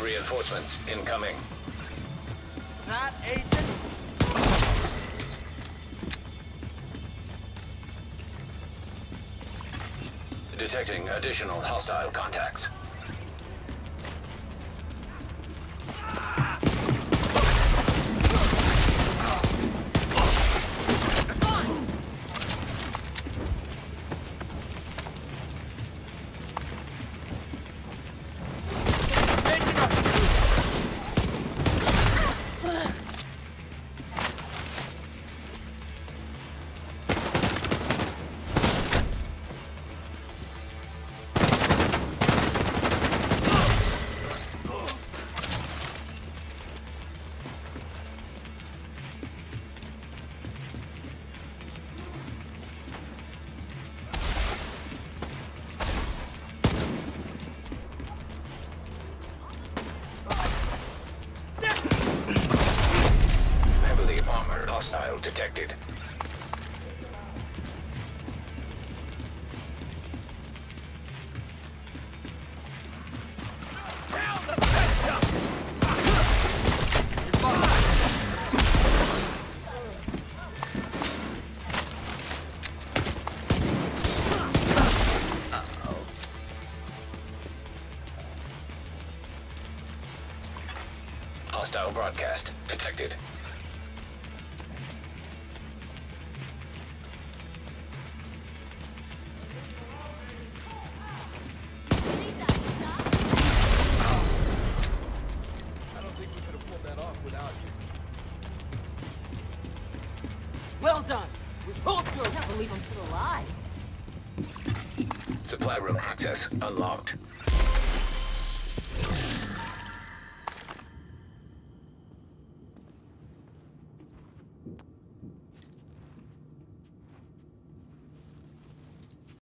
Reinforcements incoming. Not agent. Detecting additional hostile contacts. Hostile detected. Hostile broadcast detected. Well done! We pulled through! I can't believe I'm still alive. Supply room access unlocked.